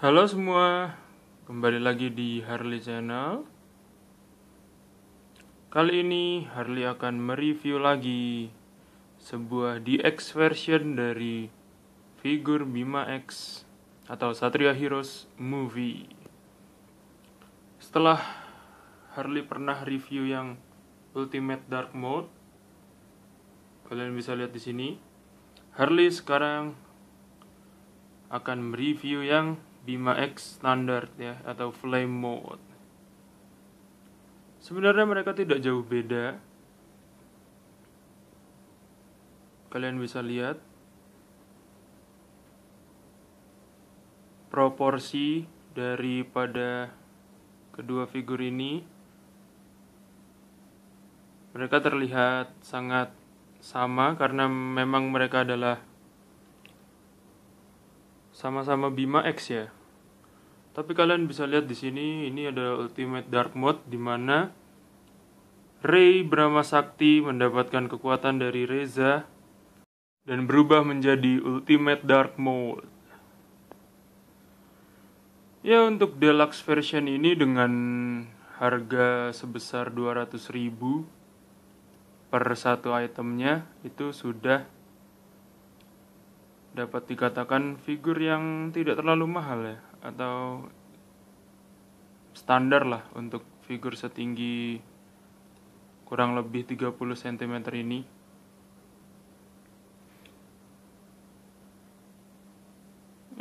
Halo semua, kembali lagi di Harley Channel. Kali ini Harley akan mereview lagi sebuah DX version dari Figure Bima X atau Satria Heroes Movie. Setelah Harley pernah review yang Ultimate Dark Mode, kalian bisa lihat di sini, Harley sekarang akan mereview yang Bima X standar ya, atau Flame Mode. Sebenarnya mereka tidak jauh beda. Kalian bisa lihat proporsi daripada kedua figur ini. Mereka terlihat sangat sama karena memang mereka adalah sama-sama Bima X ya. Tapi kalian bisa lihat di sini, ini ada Ultimate Dark Mode di mana Rei Bramasakti mendapatkan kekuatan dari Reza dan berubah menjadi Ultimate Dark Mode. Ya, untuk deluxe version ini dengan harga sebesar 200.000 per satu itemnya, itu sudah dapat dikatakan figur yang tidak terlalu mahal ya, atau standar lah untuk figur setinggi kurang lebih 30 cm ini.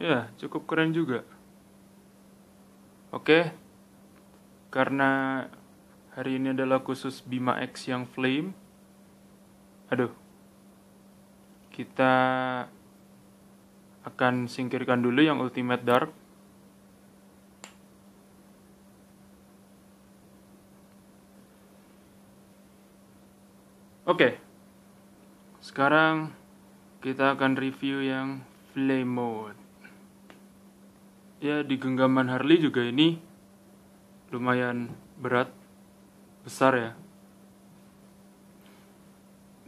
Ya, cukup keren juga. Oke, karena hari ini adalah khusus Bima X yang Flame. Kita akan singkirkan dulu yang Ultimate Dark. Oke. Sekarang kita akan review yang Flame Mode. Ya, di genggaman Harley juga ini lumayan berat, besar ya.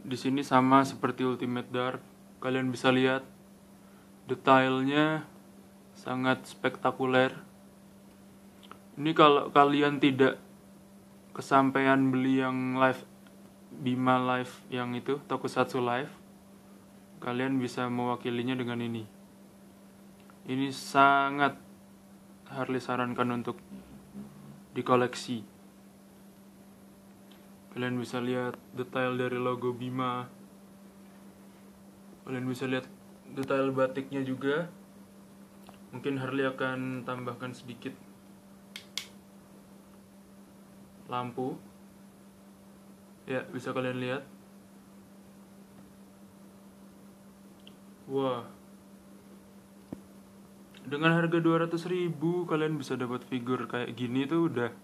Di sini sama seperti Ultimate Dark. Kalian bisa lihat detailnya sangat spektakuler. Ini kalau kalian tidak kesampaian beli yang live Bima Live yang itu, Tokusatsu Live, kalian bisa mewakilinya dengan ini. Ini sangat Harley sarankan untuk dikoleksi. Kalian bisa lihat detail dari logo Bima. Kalian bisa lihat detail batiknya juga. Mungkin Harley akan tambahkan sedikit lampu. Ya, bisa kalian lihat. Wah. Dengan harga 200.000 kalian bisa dapat figur kayak gini tuh udah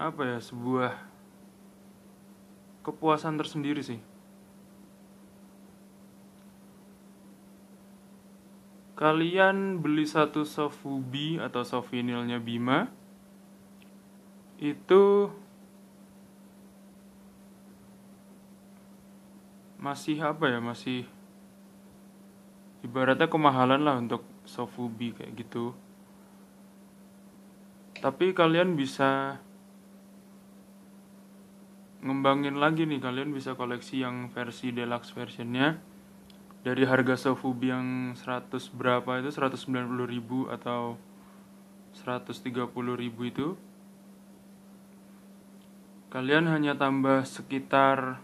apa ya, sebuah kepuasan tersendiri sih. Kalian beli satu Sofubi atau sofinilnya Bima, itu masih apa ya, masih ibaratnya kemahalan lah untuk Sofubi kayak gitu. Tapi kalian bisa ngembangin lagi nih, kalian bisa koleksi yang versi deluxe versionnya. Dari harga Sofubi yang 100 berapa itu, 190.000 atau 130.000 itu, kalian hanya tambah sekitar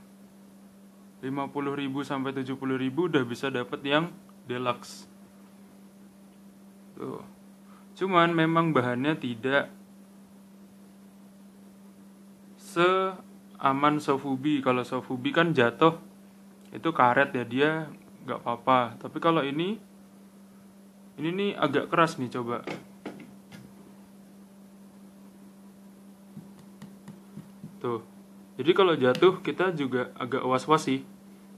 50.000 sampai 70.000 udah bisa dapat yang deluxe. Tuh. Cuman memang bahannya tidak seaman Sofubi. Kalau Sofubi kan jatuh itu karet ya, dia nggak apa-apa. Tapi kalau ini nih agak keras nih, coba. Tuh. Jadi kalau jatuh kita juga agak was-was sih.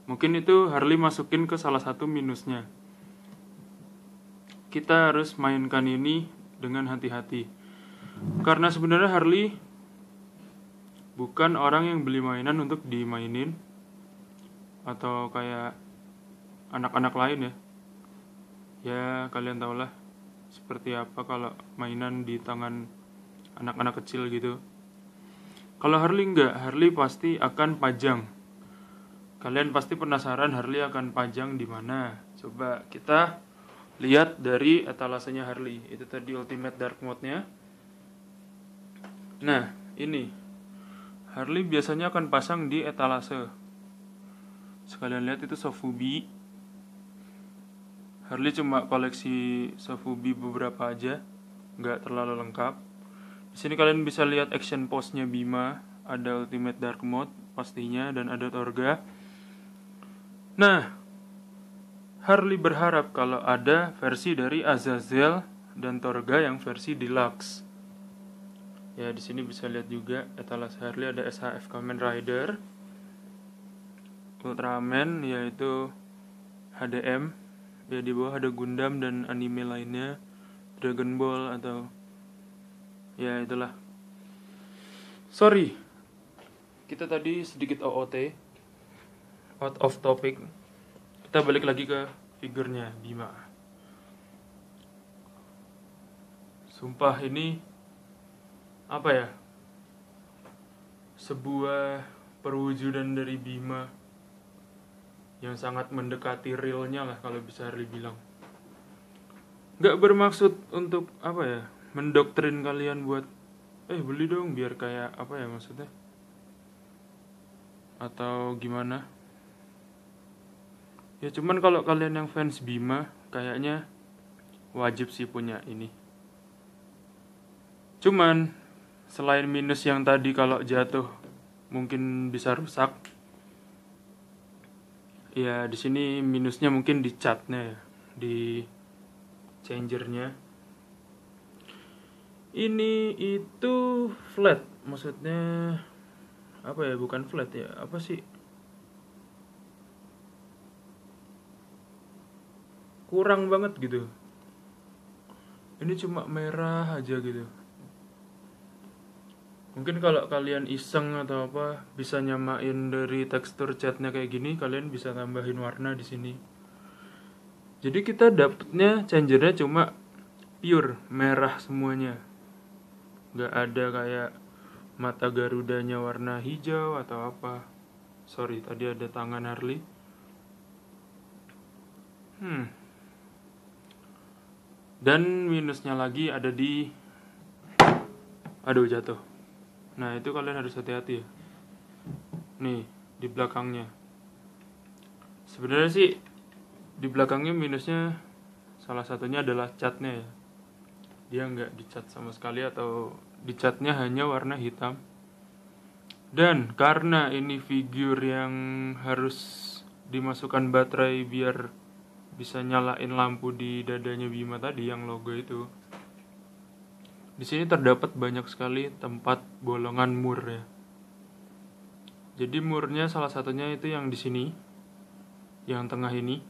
Mungkin itu Harley masukin ke salah satu minusnya. Kita harus mainkan ini dengan hati-hati. Karena sebenarnya Harley bukan orang yang beli mainan untuk dimainin atau kayak anak-anak lain ya. Ya, kalian tahulah seperti apa kalau mainan di tangan anak-anak kecil gitu. Kalau Harley enggak, Harley pasti akan pajang. Kalian pasti penasaran Harley akan pajang di mana? Coba kita lihat dari etalasenya Harley. Itu tadi Ultimate Dark Mode-nya. Nah, ini Harley biasanya akan pasang di etalase. Sekalian lihat itu Sofubi. Harley cuma koleksi Sofubi beberapa aja, nggak terlalu lengkap. Di sini kalian bisa lihat action pose-nya Bima, ada Ultimate Dark Mode pastinya, dan ada Torga. Nah, Harley berharap kalau ada versi dari Azazel dan Torga yang versi deluxe. Ya, di sini bisa lihat juga etalase Harley ada SHF Kamen Rider, Ultraman, yaitu HDM. Ya, di bawah ada Gundam dan anime lainnya, Dragon Ball atau ya itulah. Sorry, kita tadi sedikit OOT, out of topic. Kita balik lagi ke figurnya Bima. Sumpah ini apa ya, sebuah perwujudan dari Bima yang sangat mendekati realnya lah, kalau bisa Harley bilang. Gak bermaksud untuk apa ya, mendoktrin kalian buat beli dong biar kayak apa ya maksudnya, atau gimana ya. Cuman kalau kalian yang fans Bima kayaknya wajib sih punya ini. Cuman selain minus yang tadi, kalau jatuh mungkin bisa rusak. Ya, di sini minusnya mungkin di catnya ya, di changernya. Ini itu flat, maksudnya apa ya, bukan flat ya, apa sih, kurang banget gitu. Ini cuma merah aja gitu. Mungkin kalau kalian iseng atau apa bisa nyamain dari tekstur catnya kayak gini, kalian bisa tambahin warna di sini. Jadi kita dapetnya changernya cuma pure merah semuanya, nggak ada kayak mata garudanya warna hijau atau apa. Sorry, tadi ada tangan Harley. Dan minusnya lagi ada di, aduh jatuh. Nah, itu kalian harus hati-hati ya. Nih, di belakangnya. Sebenarnya sih di belakangnya minusnya salah satunya adalah catnya ya. Dia nggak dicat sama sekali, atau dicatnya hanya warna hitam. Dan karena ini figur yang harus dimasukkan baterai biar bisa nyalain lampu di dadanya Bima tadi yang logo itu, di sini terdapat banyak sekali tempat bolongan mur ya. Jadi murnya salah satunya itu yang di sini, yang tengah ini.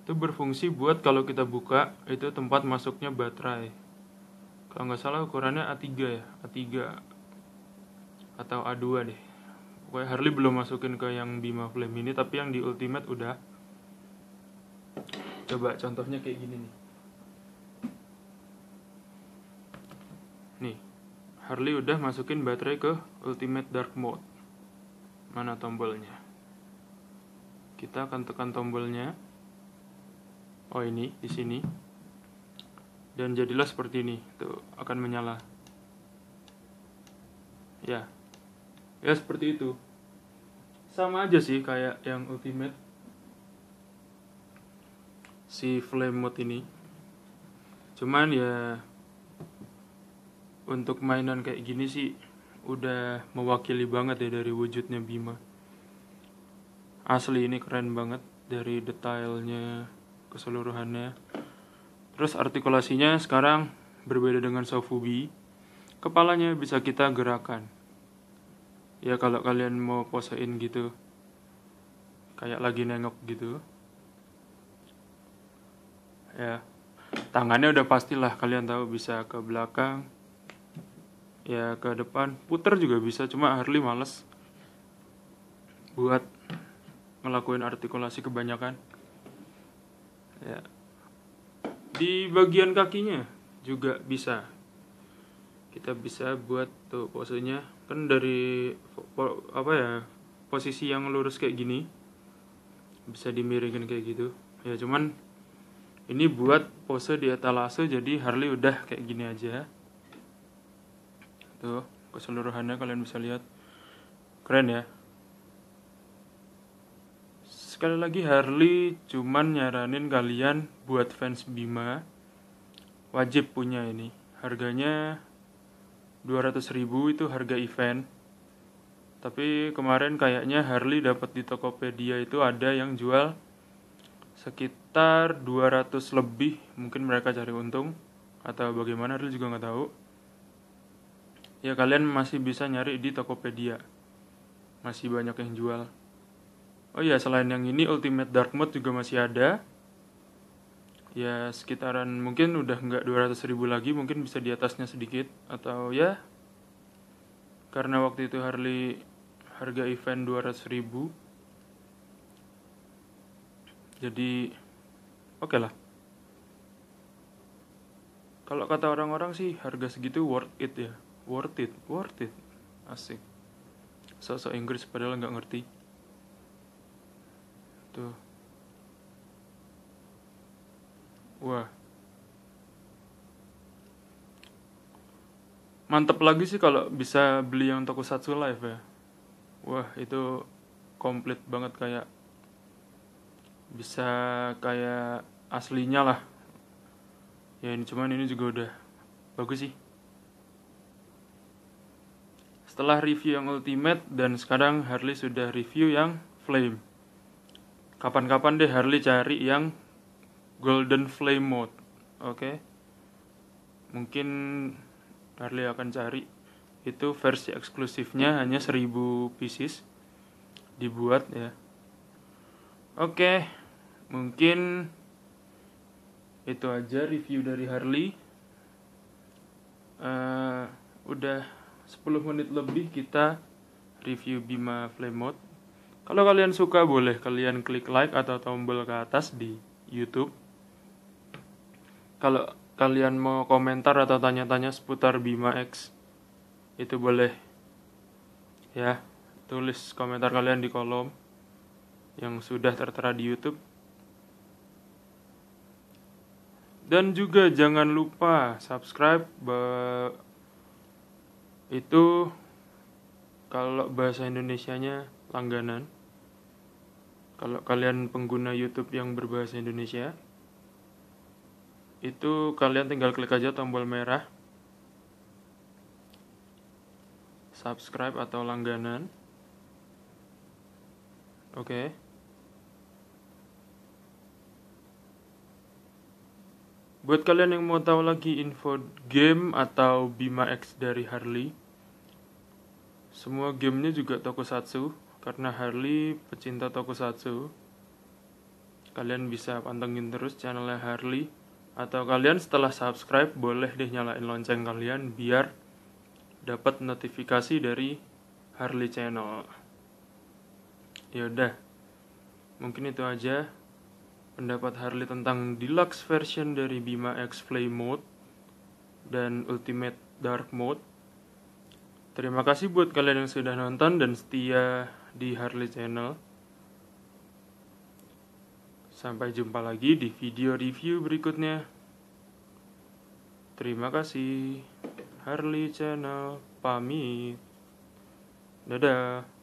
Itu berfungsi buat kalau kita buka, itu tempat masuknya baterai. Kalau nggak salah ukurannya A3 ya, A3 atau A2 deh. Pokoknya Harley belum masukin ke yang Bima Flame ini, tapi yang di Ultimate udah. Coba contohnya kayak gini nih. Nih, Harley udah masukin baterai ke Ultimate Dark Mode. Mana tombolnya? Kita akan tekan tombolnya. Oh, ini di sini. Dan jadilah seperti ini. Tuh, akan menyala. Ya. Ya, seperti itu. Sama aja sih kayak yang Ultimate, si Flame Mode ini. Cuman ya, untuk mainan kayak gini sih udah mewakili banget ya dari wujudnya Bima. Asli ini keren banget dari detailnya, keseluruhannya. Terus artikulasinya sekarang berbeda dengan Sofubi. Kepalanya bisa kita gerakan. Ya kalau kalian mau posein gitu, kayak lagi nengok gitu. Ya, tangannya udah pastilah kalian tahu, bisa ke belakang, ya ke depan, puter juga bisa. Cuma Harley males buat ngelakuin artikulasi kebanyakan ya. Di bagian kakinya juga bisa. Kita bisa buat tuh posenya kan dari apa ya, posisi yang lurus kayak gini bisa dimiringin kayak gitu. Ya cuman ini buat pose di etalase, jadi Harley udah kayak gini aja. Tuh keseluruhannya kalian bisa lihat. Keren ya. Sekali lagi Harley cuman nyaranin kalian buat fans Bima wajib punya ini. Harganya 200.000 itu harga event. Tapi kemarin kayaknya Harley dapat di Tokopedia itu ada yang jual sekitar 200 lebih. Mungkin mereka cari untung atau bagaimana Harley juga nggak tahu. Ya kalian masih bisa nyari di Tokopedia. Masih banyak yang jual. Oh iya, selain yang ini Ultimate Dark Mode juga masih ada. Ya sekitaran mungkin udah nggak 200.000 lagi, mungkin bisa di atasnya sedikit. Atau ya, karena waktu itu Harley harga event 200.000. Jadi oke lah. Kalau kata orang-orang sih harga segitu worth it ya. Worth it, worth it. Asik. Sosok Inggris padahal nggak ngerti. Tuh. Wah, mantep lagi sih kalau bisa beli yang Tokusatsu Live ya. Wah itu komplit banget, kayak bisa kayak aslinya lah. Ya ini cuman ini juga udah bagus sih. Setelah review yang Ultimate dan sekarang Harley sudah review yang Flame. Kapan-kapan deh Harley cari yang Golden Flame Mode. Oke. Mungkin Harley akan cari itu versi eksklusifnya hanya 1000 pieces dibuat ya. Oke. Mungkin itu aja review dari Harley. Udah 10 menit lebih kita review Bima Flame Mode. Kalau kalian suka boleh kalian klik like atau tombol ke atas di YouTube. Kalau kalian mau komentar atau tanya-tanya seputar Bima X itu boleh ya, tulis komentar kalian di kolom yang sudah tertera di YouTube. Dan juga jangan lupa subscribe itu kalau bahasa Indonesianya langganan. Kalau kalian pengguna YouTube yang berbahasa Indonesia, itu kalian tinggal klik aja tombol merah subscribe atau langganan. Oke. Buat kalian yang mau tahu lagi info game atau Bima X dari Harley, semua gamenya juga Tokusatsu. Karena Harley pecinta Tokusatsu, kalian bisa pantengin terus channelnya Harley. Atau kalian setelah subscribe boleh deh nyalain lonceng kalian biar dapat notifikasi dari Harley Channel. Yaudah, mungkin itu aja pendapat Harley tentang deluxe version dari Bima X Flame Mode dan Ultimate Dark Mode. Terima kasih buat kalian yang sudah nonton dan setia di Harley Channel. Sampai jumpa lagi di video review berikutnya. Terima kasih. Harley Channel pamit. Dadah.